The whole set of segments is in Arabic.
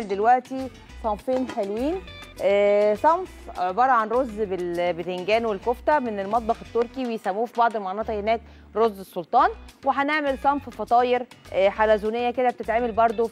هنعمل دلوقتي صنفين حلوين. صنف عباره عن رز بالبتنجان والكفته من المطبخ التركي، ويسموه في بعض المناطق هناك رز السلطان. وهنعمل صنف فطاير حلزونيه كده، بتتعمل برده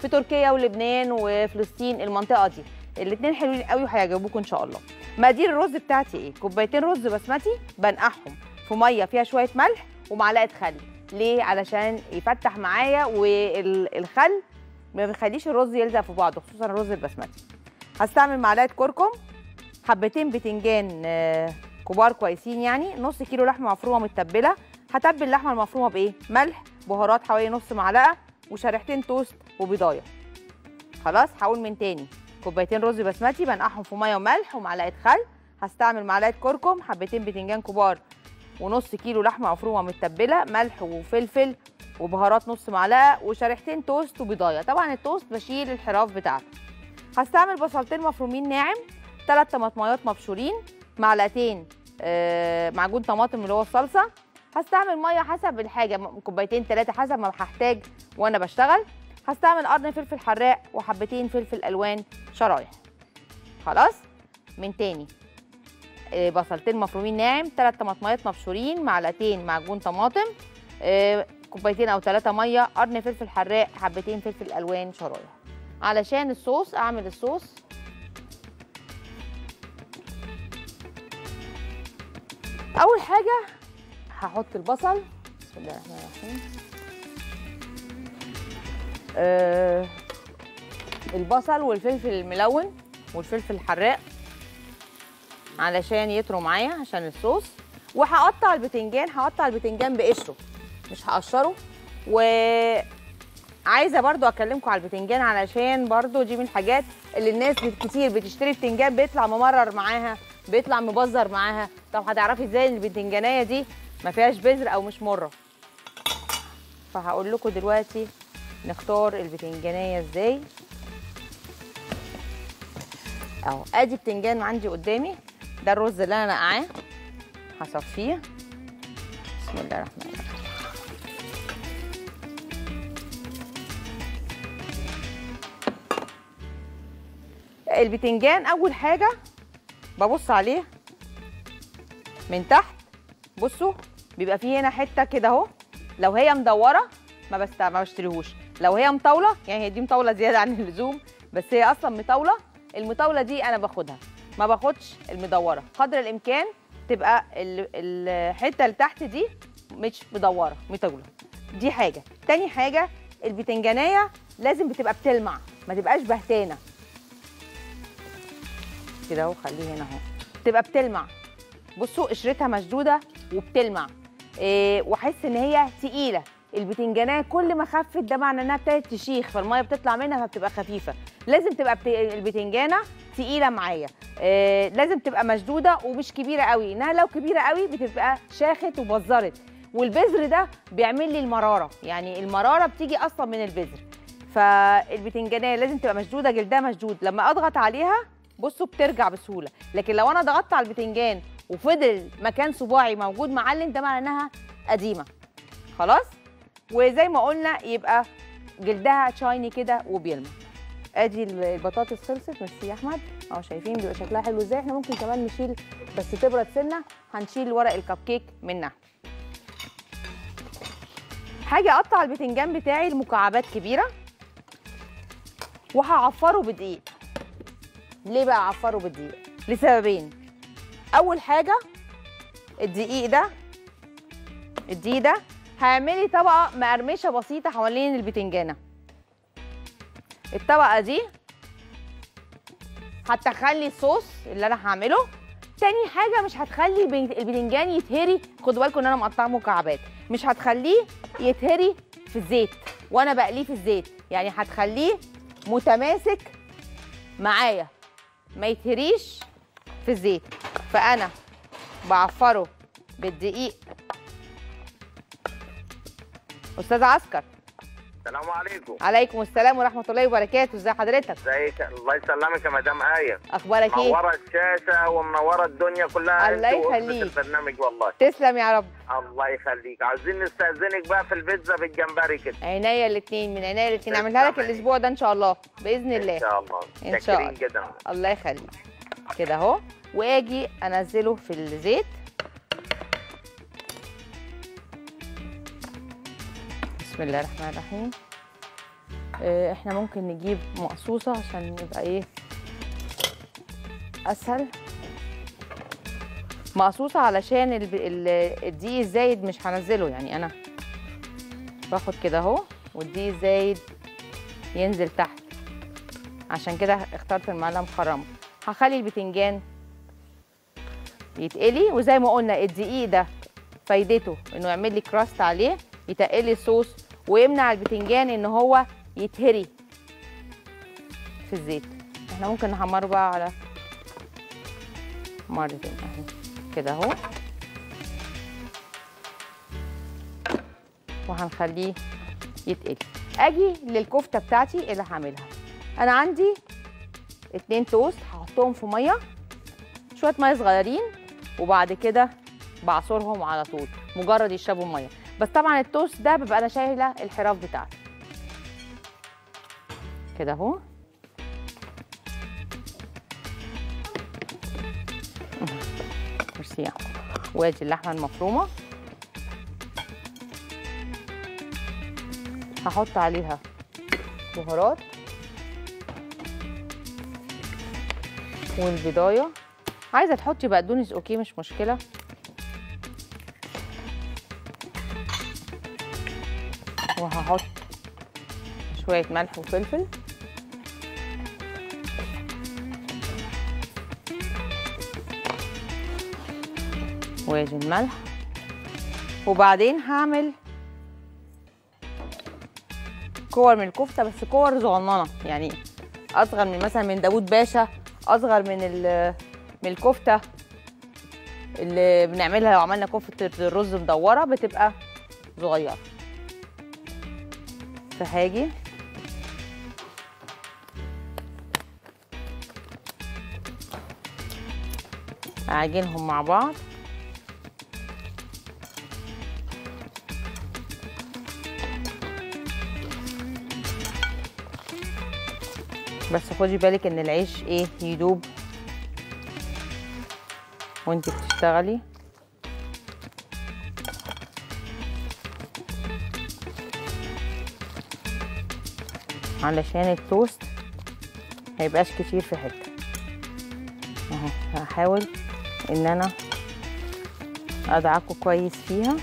في تركيا ولبنان وفلسطين، المنطقه دي. الاثنين حلوين قوي وهيعجبوكم ان شاء الله. مقادير الرز بتاعتي ايه؟ كوبايتين رز بسمتي بنقعهم في ميه فيها شويه ملح ومعلقه خل. ليه؟ علشان يفتح معايا، والخل ما بيخليش الرز يلزق في بعضه، خصوصا الرز البسمتي. هستعمل معلقه كركم، حبتين بتنجان كبار كويسين يعني، نص كيلو لحمه مفرومه متبله. هتبل اللحمه المفرومه بايه؟ ملح، بهارات حوالي نص معلقه، وشريحتين توست وبيضايه. خلاص هقول من تاني، كوبايتين رز بسمتي بنقعهم في ميه وملح ومعلقه خل. هستعمل معلقه كركم، حبتين بتنجان كبار، ونص كيلو لحمه مفرومه متبله، ملح وفلفل وبهارات نص معلقه، وشريحتين توست وبيضايه. طبعا التوست بشيل الحراف بتاعته. هستعمل بصلتين مفرومين ناعم، 3 طماطميات مبشورين، معلقتين معجون طماطم اللي هو الصلصه. هستعمل ميه حسب الحاجه، كوبايتين 3 حسب ما هحتاج وانا بشتغل. هستعمل قرن فلفل حراق وحبتين فلفل الوان شرايح. خلاص من تاني، بصلتين مفرومين ناعم، 3 طماطميات مبشورين، معلقتين معجون طماطم، كوبايتين او 3 ميه، قرن فلفل حراق، حبتين فلفل الوان شرايح. علشان الصوص اعمل الصوص، اول حاجه هحط البصل، بسم الله الرحمن الرحيم. البصل والفلفل الملون والفلفل الحراق علشان يطروا معايا عشان الصوص. وهقطع البتنجان، هقطع البتنجان بقشره مش هقشره. وعايزه برضو اكلمكم على البتنجان علشان برضو دي من الحاجات اللي الناس كتير بتشتري بتنجان بيطلع ممرر معاها، بيطلع مبزر معاها. طب هتعرفي ازاي ان البتنجانيه دي ما فيهاش بذر او مش مره؟ فهقول لكم دلوقتي نختار البتنجانيه ازاي. اهو ادي بتنجان عندي قدامي، ده الرز اللي انا نقعاه، هصفيه. بسم الله الرحمن الرحيم. البتنجان اول حاجه ببص عليه من تحت، بصوا بيبقى فيه هنا حته كده اهو، لو هي مدوره ما بشتريهوش، لو هي مطاوله يعني، هي دي مطاوله زياده عن اللزوم، بس هي اصلا مطاوله، المطاوله دي انا باخدها، ما باخدش المدوره. قدر الامكان تبقى الحته اللي تحت دي مش مدوره، مطاوله. دي حاجه. تاني حاجه، البتنجانيه لازم بتبقى بتلمع، ما تبقاش بهتانه كده اهو، خليه هنا اهو، تبقى بتلمع. بصوا قشرتها مشدوده وبتلمع، واحس ان هي تقيله. البتنجانيه كل ما خفت ده معنى انها ابتدت تشيخ، فالميه بتطلع منها فبتبقى خفيفه. لازم تبقى البتنجانه تقيله معايا، لازم تبقى مشدوده ومش كبيره قوي، انها لو كبيره قوي بتبقى شاخت وبزرت، والبذر ده بيعمل لي المراره، يعني المراره بتيجي اصلا من البذر. فالبتنجانيه لازم تبقى مشدوده، جلدها مشدود، لما اضغط عليها بصوا بترجع بسهوله. لكن لو انا ضغطت على البتنجان وفضل مكان صباعي موجود معلم، ده معناه انها قديمه. خلاص، وزي ما قلنا يبقى جلدها شايني كده وبيلمع. ادي البطاطس خلصت. ميرسي يا احمد. اهو شايفين بيبقى شكلها حلو ازاي. احنا ممكن كمان نشيل، بس تبرد سنه هنشيل ورق الكب كيك منها. هاجي اقطع البتنجان بتاعي لمكعبات كبيره، وهعفره بدقيق. ليه بقى اعفره بالدقيق؟ لسببين. اول حاجه، الدقيق ده هعملي طبقه مقرمشه بسيطه حوالين البتنجانه. الطبقه دي هتخلي الصوص اللي انا هعمله. تاني حاجه، مش هتخلي البتنجان يتهري. خدوا بالكم ان انا مقطعه مكعبات، مش هتخليه يتهري في الزيت وانا بقليه في الزيت، يعني هتخليه متماسك معايا ما يتهريش في الزيت. فانا بعفره بالدقيق. استاذ عسكر السلام عليكم. عليكم السلام ورحمه الله وبركاته. ازي حضرتك؟ ازيك؟ الله يسلمك يا مدام آية. اخبارك ايه؟ منوره الشاشه ومنوره الدنيا كلها. الله يخليك. البرنامج والله. تسلم يا رب. الله يخليك. عايزين نستأذنك بقى في البيتزا بالجمبري كده. عينيا الاثنين، من عينيا الاثنين، اعملها لك الاسبوع ده ان شاء الله باذن الله. ان شاء الله. ان شاء الله. جدا. الله يخليك. كده اهو، واجي انزله في الزيت. بسم الله الرحمن الرحيم. احنا ممكن نجيب مقصوصه عشان يبقى ايه اسهل. مقصوصه علشان الدقيق الزايد مش هنزله، يعني انا باخد كده اهو والدقيق الزايد ينزل تحت، عشان كده اخترت المعلقه مخرمه. هخلي البتنجان يتقلي، وزي ما قلنا الدقيق ده فايدته انه يعمل لي كراست عليه، يتقلي الصوص ويمنع البتنجان ان هو يتهري في الزيت. احنا ممكن نحمره بقى على مرتين اهي كده اهو، وهنخليه يتقلي. اجي للكفته بتاعتي اللي هعملها. انا عندي 2 توست هحطهم في ميه، شويه ميه صغيرين، وبعد كده بعصرهم على طول مجرد يشربوا ميه. بس طبعا التوست ده ببقى انا شايله الحراف بتاعته كده اهو. ميرسي. وادي اللحمه المفرومه هحط عليها بهارات والبضايه. عايزه تحطي بقدونس اوكي مش مشكله. وهحط شوية ملح وفلفل. واجي الملح، وبعدين هعمل كور من الكفتة، بس كور صغننة يعني أصغر من مثلا من داوود باشا، أصغر من الكفتة اللي بنعملها لو عملنا كفتة الرز مدورة بتبقى صغيرة. فهاجي اعجنهم مع بعض. بس خدي بالك ان العيش ايه يدوب وانتي بتشتغلي. علشان التوست ما يبقاش كتير في حته. اهو هحاول ان انا ادعكه كويس فيها.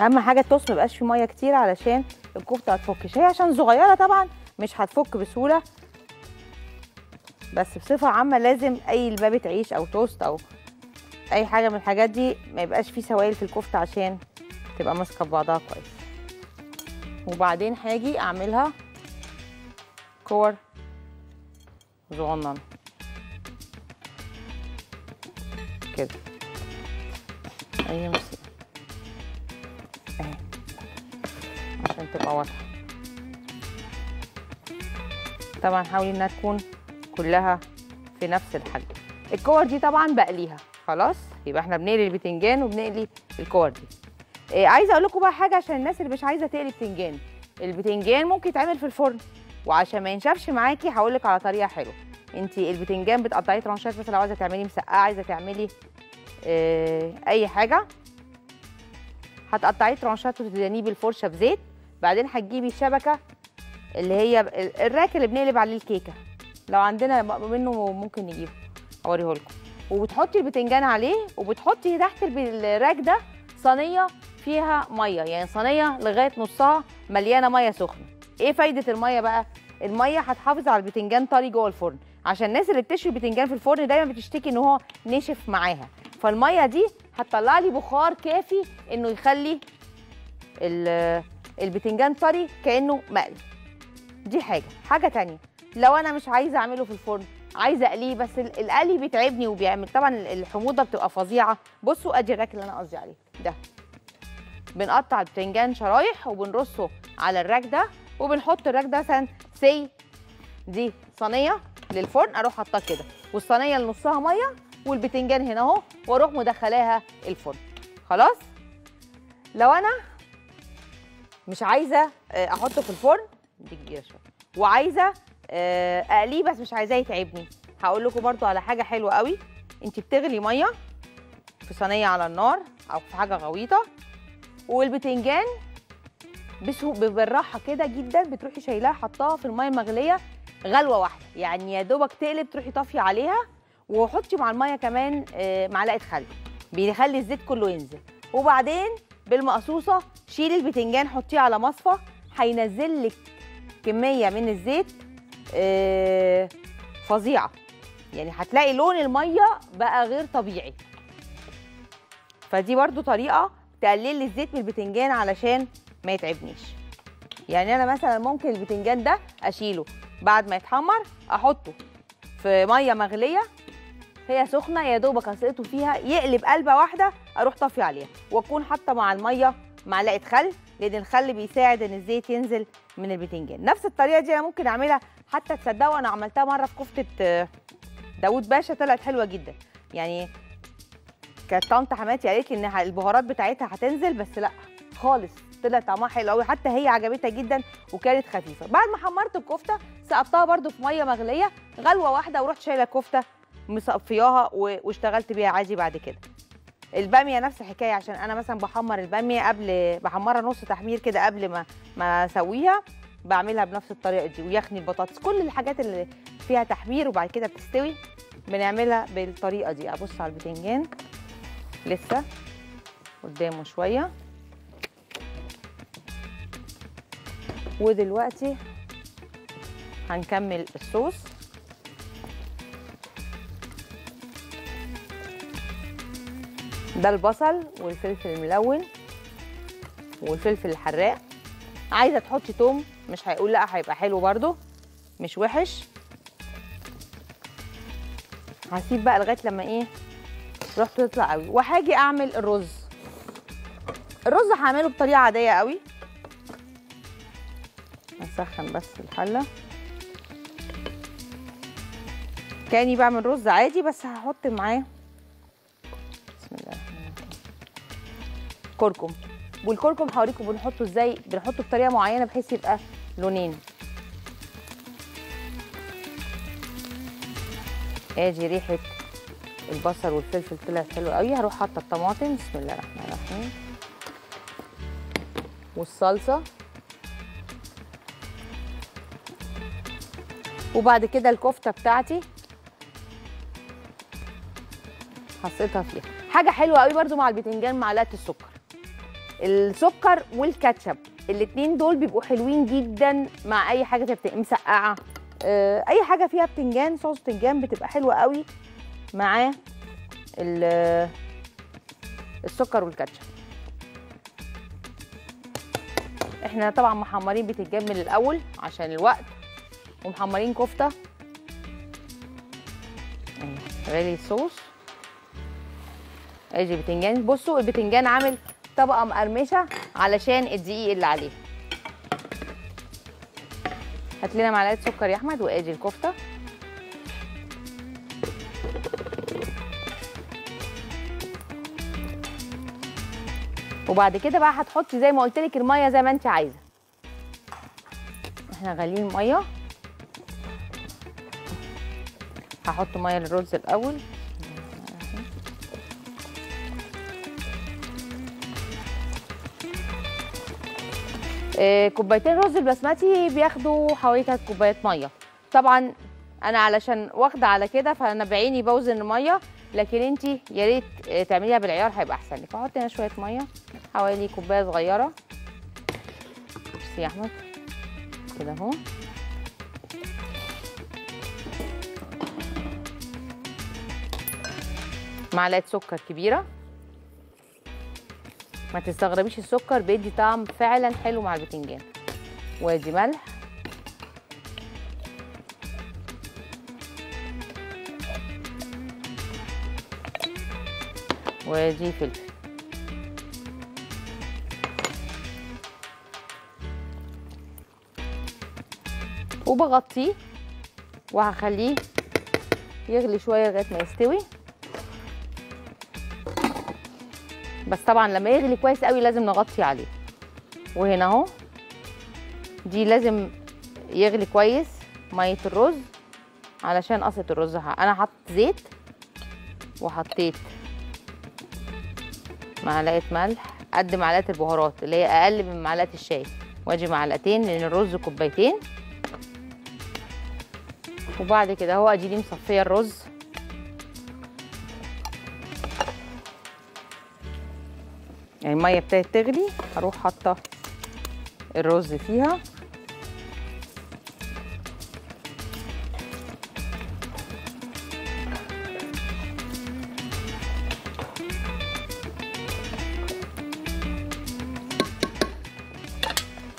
اهم حاجه التوست ما يبقاش فيه ميه كتير علشان الكفته هتفكش. هي عشان صغيره طبعا مش هتفك بسهوله، بس بصفه عامه لازم اي لبابه عيش او توست او اي حاجه من الحاجات دي ما يبقاش فيه سوائل في الكفته عشان تبقى ماسكه في بعضها كويس. وبعدين هاجي اعملها كور صغننه كده. اي مصيبه اهي عشان تبقى واضحه. طبعا حاولي انها تكون كلها في نفس الحجم. الكور دي طبعا بقليها خلاص، يبقى احنا بنقلي البتنجان وبنقلي الكور دي. عايزه اقول لكم بقى حاجه عشان الناس اللي مش عايزه تقلي بتنجان. البتنجان ممكن يتعمل في الفرن، وعشان ما ينشفش معاكي هقول لك على طريقه حلوه. انت البتنجان بتقطعيه ترانشات، مثلا لو عايزه تعملي مسقعه، عايزه تعملي اي حاجه، هتقطعيه ترانشات وتدهنيه بالفرشه بزيت. بعدين هتجيبي الشبكه اللي هي الراك اللي بنقلب عليه الكيكه، لو عندنا منه ممكن نجيبه اوريه لكم. وبتحطي البتنجان عليه، وبتحطي تحت الراك ده صينيه فيها ميه، يعني صينيه لغايه نصها مليانه ميه سخنه. ايه فايده الميه بقى؟ الميه هتحافظ على البتنجان طري جوه الفرن، عشان الناس اللي بتشوي البتنجان في الفرن دايما بتشتكي ان هو نشف معاها، فالميه دي هتطلع لي بخار كافي انه يخلي البتنجان طري كانه مقلي. دي حاجه ثانيه. لو انا مش عايزه اعمله في الفرن، عايزه اقليه، بس القلي بيتعبني وبيعمل طبعا الحموضه بتبقى فظيعه. بصوا ادي الراك اللي انا قصدي عليه ده، بنقطع البتنجان شرايح وبنرصه على الركده وبنحط الركده مثلا سي دي صينيه للفرن، اروح حاطاها كده والصينيه اللي نصها ميه والبتنجان هنا اهو، واروح مدخلاها الفرن. خلاص لو انا مش عايزه احطه في الفرن دي وعايزه اقليه بس مش عايزاه يتعبني، هقول لكم برده على حاجه حلوه قوي. انت بتغلي ميه في صينيه على النار او في حاجه غويطه، والبتنجان بالراحه كده جدا بتروحي شايلاها حطاها في الميه المغليه غلوه واحده، يعني يا دوبك تقلب تروحي طافيه عليها، وحطي مع الميه كمان معلقه خل بيخلي الزيت كله ينزل، وبعدين بالمقصوصه شيلي البتنجان حطيه على مصفى، هينزل لك كميه من الزيت فظيعه، يعني هتلاقي لون الميه بقى غير طبيعي. فدي برضو طريقه تقلل لي الزيت من البتنجان علشان ما يتعبنيش. يعني انا مثلا ممكن البتنجان ده اشيله بعد ما يتحمر احطه في ميه مغليه هي سخنه، يا دوبك اسقطه فيها يقلب قلبه واحده اروح طافيه عليها، واكون حاطه مع الميه معلقه خل لان الخل بيساعد ان الزيت ينزل من البتنجان. نفس الطريقه دي انا ممكن اعملها، حتى تصدقوا انا عملتها مره في كفته داوود باشا طلعت حلوه جدا، يعني كانت طنط حماتي قالت لي ان البهارات بتاعتها هتنزل بس لا خالص، طلع طعمها حلو قوي، حتى هي عجبتها جدا وكانت خفيفه. بعد ما حمرت الكفته سقطتها برده في ميه مغليه غلوه واحده، ورحت شايله الكفته مصفياها واشتغلت بيها عادي. بعد كده الباميه نفس الحكايه، عشان انا مثلا بحمر الباميه قبل بحمرها نص تحمير كده قبل ما اسويها، بعملها بنفس الطريقه دي، ويخني البطاطس كل الحاجات اللي فيها تحمير وبعد كده بتستوي بنعملها بالطريقه دي. ابص على البتنجان لسه قدامه شويه، ودلوقتي هنكمل الصوص. ده البصل والفلفل الملون والفلفل الحراق. عايزه تحطي توم مش هيقول لا، هيبقى حلو برده مش وحش. هسيب بقى لغايه لما ايه ريحته تطلع قوي، وهاجي اعمل الرز. الرز هعمله بطريقه عاديه قوي، هنسخن بس الحله. كاني بعمل رز عادي بس هحط معاه بسم الله كركم، والكركم هوريكم بنحطه ازاي، بنحطه بطريقه معينه بحيث يبقى لونين. ادي ريحه البصل والفلفل طلعت حلوه قوي. هروح حاطه الطماطم بسم الله الرحمن الرحيم، والصلصه، وبعد كده الكفته بتاعتي حطيتها فيها. حاجه حلوه قوي برده مع البتنجان معلقه السكر، السكر والكاتشب الاتنين دول بيبقوا حلوين جدا مع اي حاجه تبقى مسقعه، اي حاجه فيها بتنجان، صوص بتنجان بتبقى حلوه قوي مع السكر والكاتشب. احنا طبعا محمرين بتنجان من الاول عشان الوقت، ومحمرين كفته غالي الصوص. اجي بتنجان، بصوا البتنجان عامل طبقه مقرمشه علشان الدقيق اللي عليه. هات لنا معلقه سكر يا احمد، واجي الكفته وبعد كده بقى هتحطي زي ما قلت لك الميه زي ما انت عايزه. احنا غاليين ميه، هحط ميه للرز الاول. كوبايتين رز البسمتي بياخدوا حوالي 3 كوبايات ميه، طبعا انا علشان واخده على كده فانا بعيني بوزن الميه، لكن انت يا ريت تعمليها بالعيار هيبقى احسن لك. هحط هنا شويه ميه حوالي كوبايه صغيره. ميرسي يا احمد كده اهو. معلقه سكر كبيره، ما تستغربيش السكر بيدي طعم فعلا حلو مع البتنجان. وادي ملح، وادي فلفل، وبغطيه وهخليه يغلي شويه لغايه ما يستوي. بس طبعا لما يغلي كويس قوي لازم نغطي عليه. وهنا اهو دي لازم يغلي كويس ميه الرز علشان قصه الرز. انا حطيت زيت وحطيت معلقه ملح قد معلقه البهارات اللي هي اقل من معلقه الشاي، واجي معلقتين لان الرز كوبايتين. وبعد كده اهو ادي لي مصفيه الرز. يعني الميه ابتدت تغلي، هروح حاطه الرز فيها.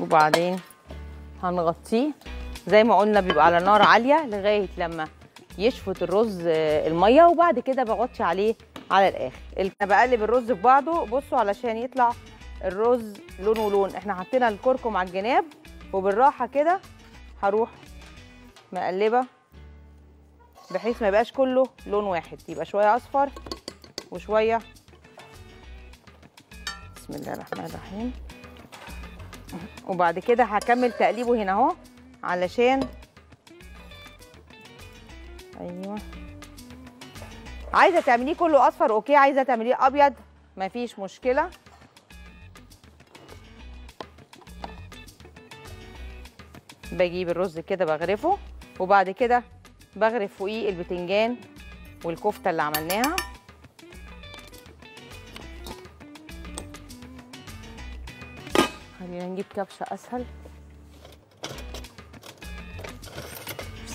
وبعدين هنغطيه زي ما قلنا، بيبقى على نار عاليه لغايه لما يشفط الرز الميه، وبعد كده بغطي عليه على الاخر. انا بقلب الرز في بعضه، بصوا علشان يطلع الرز لونه لون. احنا حطينا الكركم على الجناب، وبالراحه كده هروح مقلبه بحيث ما يبقاش كله لون واحد، يبقى شويه اصفر وشويه. بسم الله الرحمن الرحيم. وبعد كده هكمل تقليبه هنا اهو علشان ايوه. عايزه تعمليه كله اصفر اوكي، عايزه تعمليه ابيض مفيش مشكله. بجيب الرز كده بغرفه، وبعد كده بغرف فوقيه البتنجان والكفته اللي عملناها. خلينا نجيب كبشه اسهل.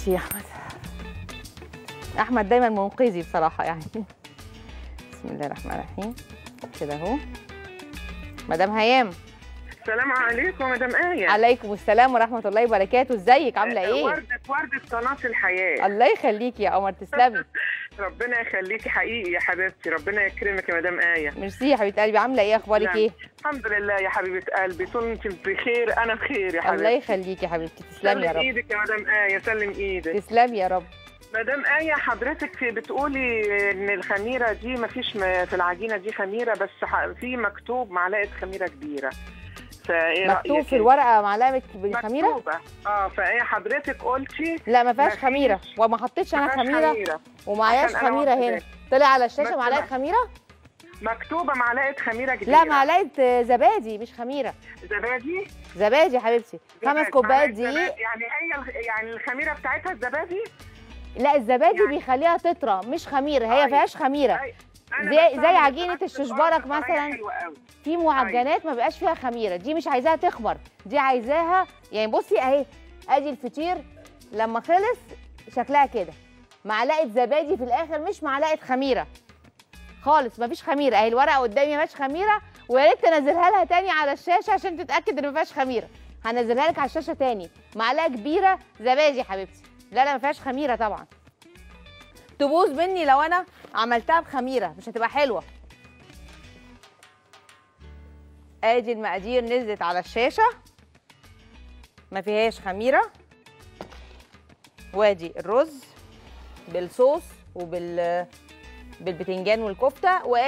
ميرسي يا احمد دايما منقذي بصراحه يعني. بسم الله الرحمن الرحيم كده اهو. مدام هيام السلام عليكم. مدام ايه؟ عليكم السلام ورحمه الله وبركاته. ازيك عامله ايه؟ ورده قناه الحياه. الله يخليكي يا قمر، تسلمي. ربنا يخليكي حقيقي يا حبيبتي، ربنا يكرمك يا مدام آية. ميرسي يا حبيبه قلبي، عامله ايه؟ اخبارك ايه؟ الحمد لله يا حبيبه قلبي، طول انت بخير انا بخير يا حبيبتي. الله يخليكي يا حبيبتي، تسلمي يا رب. سلم ايدك يا مدام آية، سلم ايدك. تسلمي يا رب. مدام آية حضرتك بتقولي ان الخميره دي مفيش في العجينه دي خميره، بس في مكتوب معلقه خميره كبيره. فايه رأيك؟ مكتوب في الورقه معلقه بالخميره؟ مكتوبه اه. فايه حضرتك قلتي لا ما فيهاش خميره، وما حطيتش انا خميره ومعياش خميره هنا. طلع على الشاشه معلقه خميره؟ مكتوبه معلقه خميره كبيره. لا معلقه زبادي مش خميره. زبادي؟ زبادي يا حبيبتي، 5 كوبايات دقيق. يعني هي يعني الخميره بتاعتها الزبادي؟ لا الزبادي يعني بيخليها تطرى، مش خميره، هي ما فيهاش خميره. زي عجينه الششبرك مثلا، في معجنات ما بقاش فيها خميره، دي مش عايزاها تخمر، دي عايزاها يعني. بصي اهي ادي الفطير لما خلص شكلها كده، معلقه زبادي في الاخر مش معلقه خميره خالص، ما فيش خميره. اهي الورقه قدامي ما فيهاش خميره، ويا ريت تنزلها لها تاني على الشاشه عشان تتاكد ان ما فيهاش خميره. هنزلها لك على الشاشه تاني، معلقه كبيره زبادي يا حبيبتي. لا لا ما فيهاش خميره طبعا، تبوظ مني لو انا عملتها بخميره، مش هتبقى حلوه. ادي المقادير نزلت على الشاشه ما فيهاش خميره، وادي الرز بالصوص وبالبتنجان والكفته، وادي